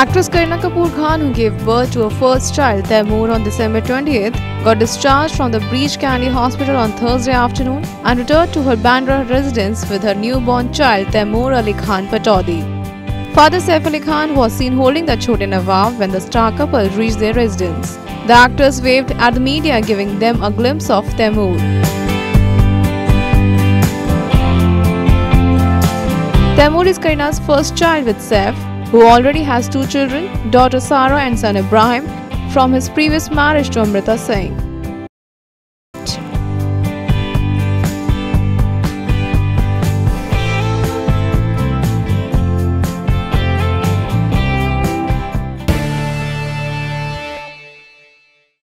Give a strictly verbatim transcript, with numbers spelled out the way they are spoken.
Actress Kareena Kapoor Khan, who gave birth to her first child, Taimur, on December twentieth, got discharged from the Breach Candy Hospital on Thursday afternoon and returned to her Bandra residence with her newborn child, Taimur Ali Khan Pataudi. Father Saif Ali Khan was seen holding the Chote Nawaab when the star couple reached their residence. The actress waved at the media, giving them a glimpse of Taimur. Taimur is Karena's first child with Saif, who already has two children, daughter Sara and son Ibrahim, from his previous marriage to Amrita Singh.